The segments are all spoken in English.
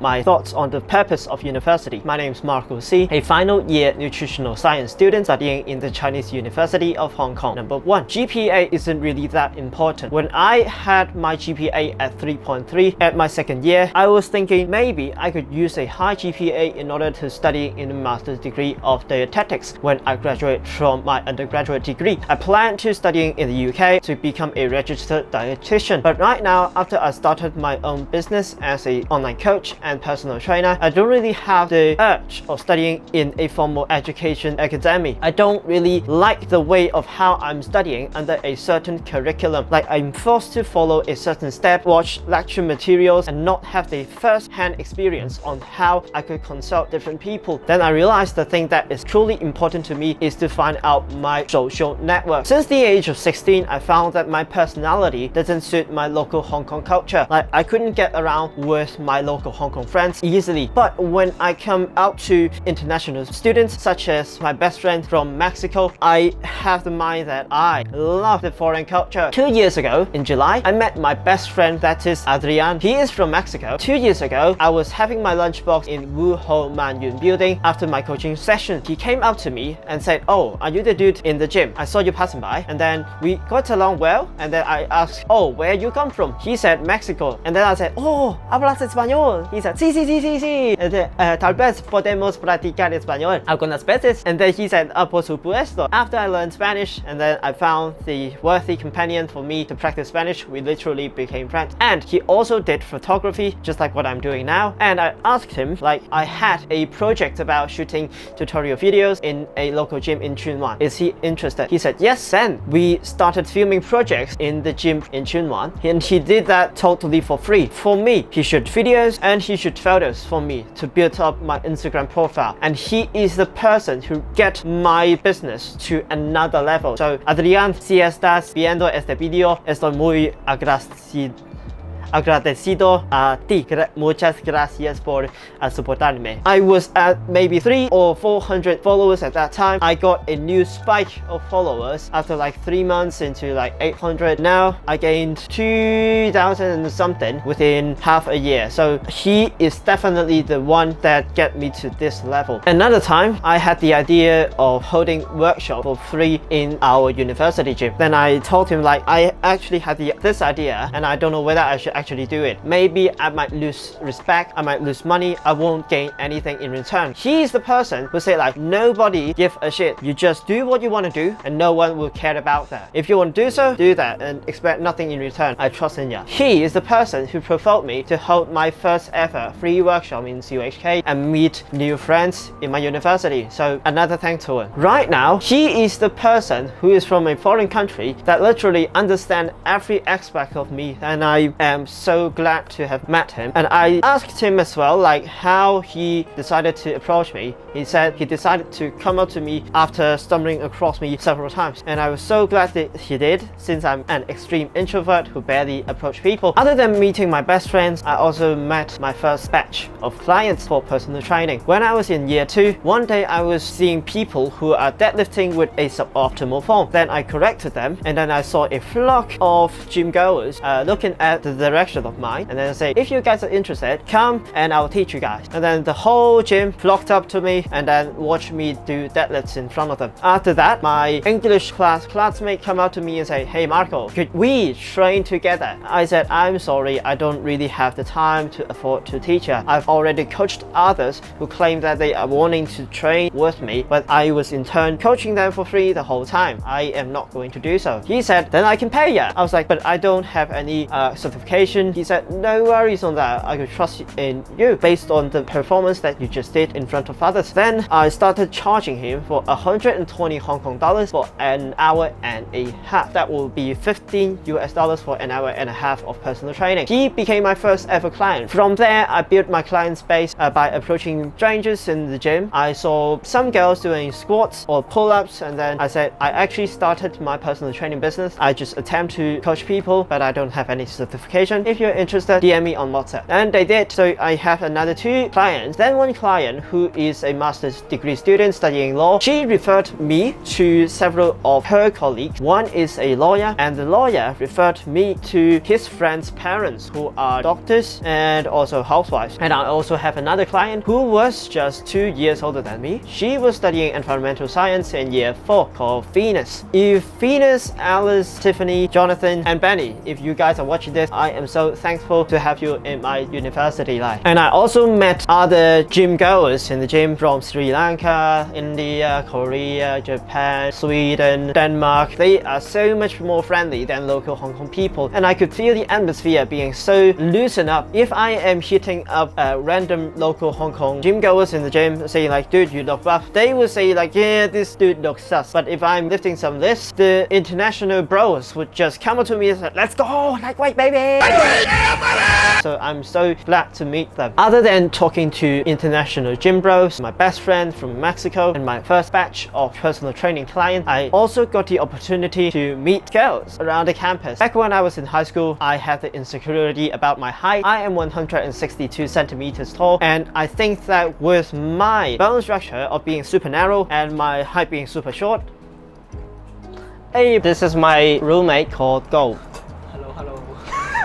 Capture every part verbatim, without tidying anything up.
My thoughts on the purpose of university. My name is Marco C, a final year nutritional science student studying in the Chinese University of Hong Kong. Number one, G P A isn't really that important. When I had my G P A at three point three at my second year, I was thinking maybe I could use a high G P A in order to study in a master's degree of dietetics when I graduate from my undergraduate degree. I planned to studying in the U K to become a registered dietitian, but right now, after I started my own business as an online coach and personal trainer, I don't really have the urge of studying in a formal education academy. I don't really like the way of how I'm studying under a certain curriculum, like I'm forced to follow a certain step, watch lecture materials, and not have the first-hand experience on how I could consult different people. Then I realized the thing that is truly important to me is to find out my social network. Since the age of sixteen, I found that my personality doesn't suit my local Hong Kong culture. Like, I couldn't get around with my local Hong Kong friends easily. But when I come out to international students, such as my best friend from Mexico, I have the mind that I love the foreign culture. Two years ago, in July, I met my best friend, that is Adrian. He is from Mexico. Two years ago, I was having my lunchbox in Wu Ho Man Yun building after my coaching session. He came up to me and said, "Oh, are you the dude in the gym? I saw you passing by." And then we got along well. And then I asked, "Oh, where you come from?" He said, "Mexico." And then I said, "Oh, hablas español?" He said, "Sí, sí, sí, sí, sí." And then, uh, "Tal vez podemos practicar español algunas veces." And then he said, "Ah, por supuesto." After I learned Spanish, and then I found the worthy companion for me to practice Spanish, we literally became friends. And he also did photography, just like what I'm doing now. And I asked him, like, I had a project about shooting tutorial videos in a local gym in Chunwan. Is he interested? He said, "Yes, send." We started filming projects in the gym in Chunwan, and he did that totally for free for me. He shoot videos and he shoot photos for me to build up my Instagram profile, and he is the person who get my business to another level. So, Adrián, si estás viendo este video, estoy muy agradecido. Agradecido a ti. Muchas gracias por soportarme. I was at maybe three or four hundred followers at that time. I got a new spike of followers after like three months into like eight hundred. Now I gained two thousand and something within half a year. So he is definitely the one that get me to this level. Another time, I had the idea of holding workshop for free in our university gym. Then I told him, like, I actually had the, this idea and I don't know whether I should actually do it. Maybe I might lose respect, I might lose money, I won't gain anything in return. He's the person who said, like, nobody give a shit. You just do what you want to do and no one will care about that. If you want to do so, do that and expect nothing in return. I trust in you. He is the person who provoked me to hold my first ever free workshop in C U H K and meet new friends in my university. So another thanks to him. Right now, he is the person who is from a foreign country that literally understands every aspect of me, and I am I'm so glad to have met him. And I asked him as well, like, how he decided to approach me. He said he decided to come up to me after stumbling across me several times, and I was so glad that he did, since I'm an extreme introvert who barely approach people. Other than meeting my best friends, I also met my first batch of clients for personal training. When I was in year two, one day I was seeing people who are deadlifting with a suboptimal form. Then I corrected them, and then I saw a flock of gym goers uh, looking at the direction of mine, and then I say, if you guys are interested, come and I'll teach you guys. And then the whole gym flocked up to me and then watched me do deadlifts in front of them. After that, my English class classmate come up to me and say, "Hey Marco, could we train together?" I said, "I'm sorry, I don't really have the time to afford to teach you. I've already coached others who claim that they are wanting to train with me, but I was in turn coaching them for free the whole time. I am not going to do so." He said, "Then I can pay you." I was like, "But I don't have any uh, certificate." He said, "No worries on that. I could trust in you based on the performance that you just did in front of others." Then I started charging him for one hundred twenty Hong Kong dollars for an hour and a half. That will be fifteen U S dollars for an hour and a half of personal training. He became my first ever client. From there, I built my client base uh, by approaching strangers in the gym. I saw some girls doing squats or pull-ups, and then I said, I actually started my personal training business. I just attempt to coach people, but I don't have any certificate. If you're interested, D M me on WhatsApp. And they did. So I have another two clients. Then one client who is a master's degree student studying law, she referred me to several of her colleagues. One is a lawyer, and the lawyer referred me to his friend's parents who are doctors and also housewives. And I also have another client who was just two years older than me. She was studying environmental science in year four, called Venus. If Venus, Alice, Tiffany, Jonathan and Benny, if you guys are watching this, I am so thankful to have you in my university life. And I also met other gym goers in the gym from Sri Lanka, India, Korea, Japan, Sweden, Denmark. They are so much more friendly than local Hong Kong people, and I could feel the atmosphere being so loosened up. If I am hitting up uh, random local Hong Kong gym goers in the gym saying like, dude, you look buff, they will say like, yeah, this dude looks sus. But if I'm lifting some lifts, the international bros would just come up to me and say, let's go, like, wait, baby. So I'm so glad to meet them. Other than talking to international gym bros, my best friend from Mexico, and my first batch of personal training clients, I also got the opportunity to meet girls around the campus. Back when I was in high school, I had the insecurity about my height. I am one hundred sixty-two centimeters tall, and I think that with my bone structure of being super narrow and my height being super short. Hey, this is my roommate called Gold.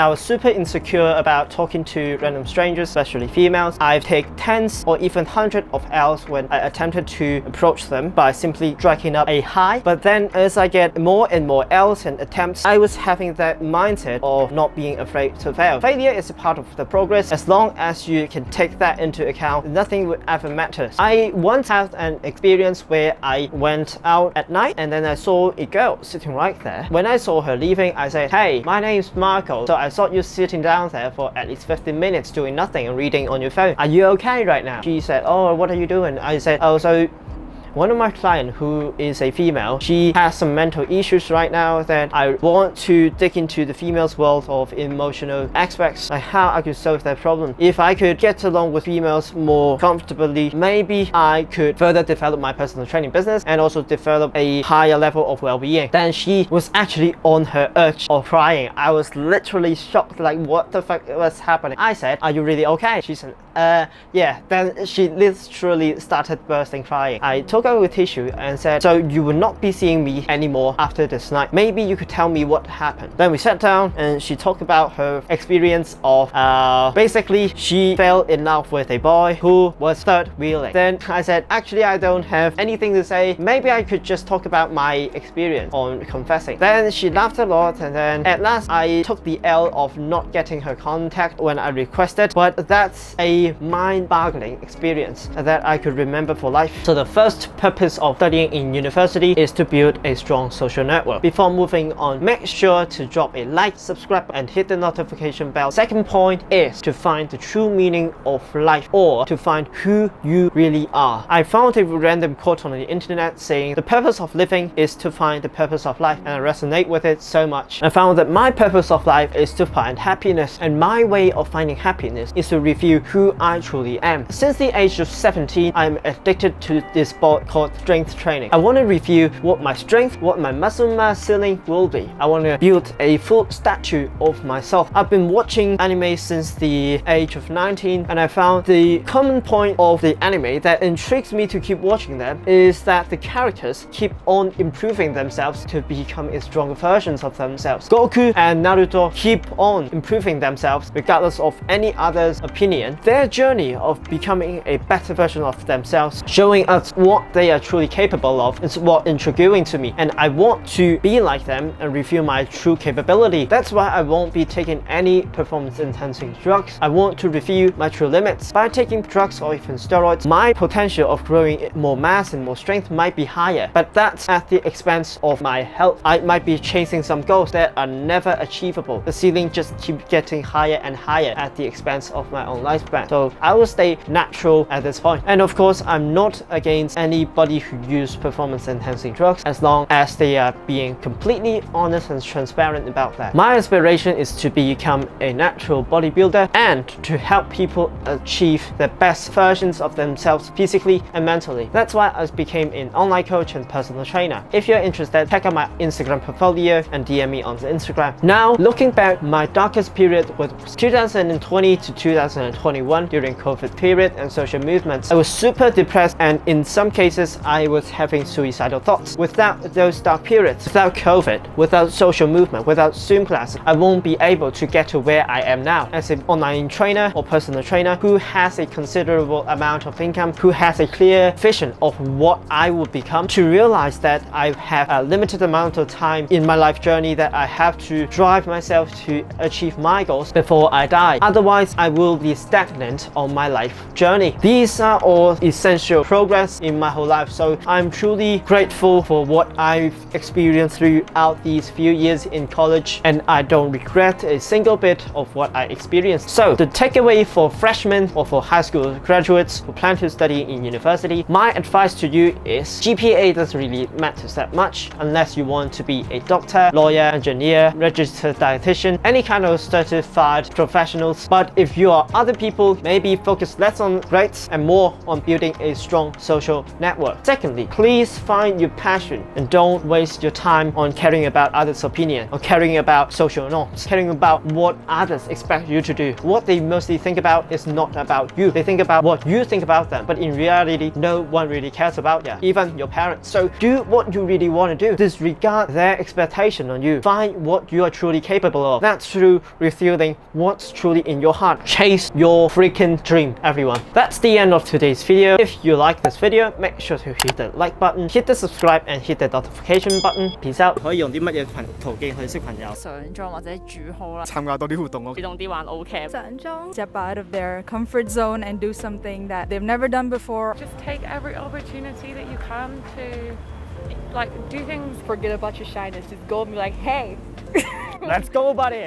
I was super insecure about talking to random strangers, especially females. I've taken tens or even hundreds of L's when I attempted to approach them by simply dragging up a hi. But then as I get more and more L's and attempts, I was having that mindset of not being afraid to fail. Failure is a part of the progress. As long as you can take that into account, nothing would ever matter. I once had an experience where I went out at night and then I saw a girl sitting right there. When I saw her leaving, I said, hey, my name's Marco. So I I saw you sitting down there for at least fifteen minutes doing nothing and reading on your phone. Are you okay right now? She said, oh, what are you doing? I said, oh, so one of my clients who is a female, she has some mental issues right now that I want to dig into the female's world of emotional aspects, like how I could solve that problem. If I could get along with females more comfortably, maybe I could further develop my personal training business and also develop a higher level of well-being. Then she was actually on her urge of crying. I was literally shocked, like what the fuck was happening? I said, are you really okay? She said, uh, yeah. Then she literally started bursting crying. I took with tissue and said, so you will not be seeing me anymore after this night. Maybe you could tell me what happened. Then we sat down and she talked about her experience of uh, basically she fell in love with a boy who was third wheeling. Then I said, actually I don't have anything to say. Maybe I could just talk about my experience on confessing. Then she laughed a lot, and then at last I took the L of not getting her contact when I requested. But that's a mind-boggling experience that I could remember for life. So the first purpose of studying in university is to build a strong social network. Before moving on, make sure to drop a like, subscribe and hit the notification bell. Second point is to find the true meaning of life, or to find who you really are. I found a random quote on the internet saying the purpose of living is to find the purpose of life, and I resonate with it so much. I found that my purpose of life is to find happiness, and my way of finding happiness is to reveal who I truly am. Since the age of seventeen, I am addicted to this sport called strength training. I want to review what my strength, what my muscle mass ceiling will be. I want to build a full statue of myself. I've been watching anime since the age of nineteen, and I found the common point of the anime that intrigues me to keep watching them is that the characters keep on improving themselves to become a stronger versions of themselves. Goku and Naruto keep on improving themselves regardless of any other's opinion. Their journey of becoming a better version of themselves, showing us what they are truly capable of, is what intriguing to me, and I want to be like them and reveal my true capability. That's why I won't be taking any performance enhancing drugs. I want to reveal my true limits. By taking drugs or even steroids, my potential of growing more mass and more strength might be higher, but that's at the expense of my health. I might be chasing some goals that are never achievable. The ceiling just keeps getting higher and higher at the expense of my own lifespan. So I will stay natural at this point. And of course, I'm not against any anybody who uses performance enhancing drugs as long as they are being completely honest and transparent about that. My aspiration is to become a natural bodybuilder and to help people achieve the best versions of themselves physically and mentally. That's why I became an online coach and personal trainer. If you're interested, check out my Instagram portfolio and D M me on the Instagram. Now, looking back, my darkest period was two thousand twenty to two thousand twenty-one during COVID period and social movements. I was super depressed, and in some cases I was having suicidal thoughts. Without those dark periods, without COVID, without social movement, without Zoom class, I won't be able to get to where I am now as an online trainer or personal trainer who has a considerable amount of income, who has a clear vision of what I would become. To realize that I have a limited amount of time in my life journey that I have to drive myself to achieve my goals before I die, otherwise I will be stagnant on my life journey. These are all essential progress in my whole life, so I'm truly grateful for what I've experienced throughout these few years in college, and I don't regret a single bit of what I experienced. So the takeaway for freshmen or for high school graduates who plan to study in university, my advice to you is G P A doesn't really matter that much unless you want to be a doctor, lawyer, engineer, registered dietitian, any kind of certified professionals. But if you are other people, maybe focus less on grades and more on building a strong social network. Secondly, please find your passion and don't waste your time on caring about others' opinion or caring about social norms, caring about what others expect you to do. What they mostly think about is not about you. They think about what you think about them, but in reality, no one really cares about you, even your parents. So do what you really want to do. Disregard their expectation on you. Find what you are truly capable of. That's through revealing what's truly in your heart. Chase your freaking dream, everyone. That's the end of today's video. If you like this video, make sure to hit the like button, hit the subscribe and hit the notification button. Peace out. 可以用啲乜嘢途徑去識朋友？上莊或者住號啦。參加多啲活動咯。主動啲玩 O Camp。上莊 step out of their comfort zone and do something that they've never done before. Just take every opportunity that you come to. Like, do things. Forget about your shyness. Just go and be like, hey. Let's go, buddy.